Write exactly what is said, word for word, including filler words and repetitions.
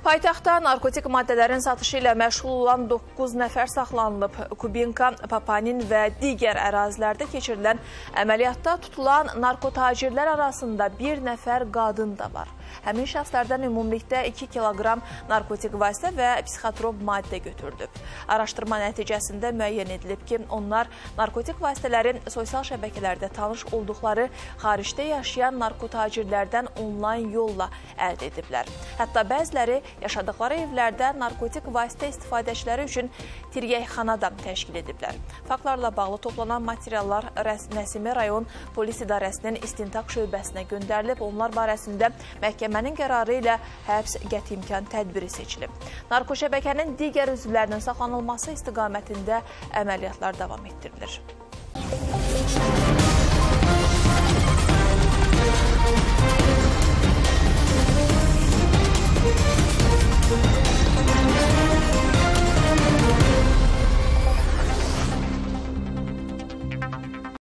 Paytaxtda narkotik maddələrin satışı ilə məşğul olan doqquz nəfər saxlanılıb. Kubinka, Papanin və digər ərazilərdə keçirilən əməliyyatda tutulan narkotacirlər arasında bir nəfər qadın da var. Həmin şəxslərdən ümumilikdə iki kiloqram narkotik vasitə və psixotrop maddə götürülüb. Araşdırma nəticəsində müəyyən edilib ki, onlar narkotik vasitələrin sosial şəbəkələrdə tanış olduqları xaricdə yaşayan narkotacirlərdən onlayn yolla əldə ediblər. Hətta bəziləri yaşadıqları evlərdə narkotik vasitə istifadəçiləri üçün tiryəkxana da təşkil ediblər. Faktlarla bağlı toplanan materiallar Nəsimi rayon polis idarəsinin istintaq şöbəsinə göndərilib. Onlar barəsində məhkəmənin qərarı ilə həbs qəti imkan tədbiri seçilib. Narko şəbəkənin digər üzvlərinin saxlanılması istiqamətində əməliyyatlar davam etdirilir.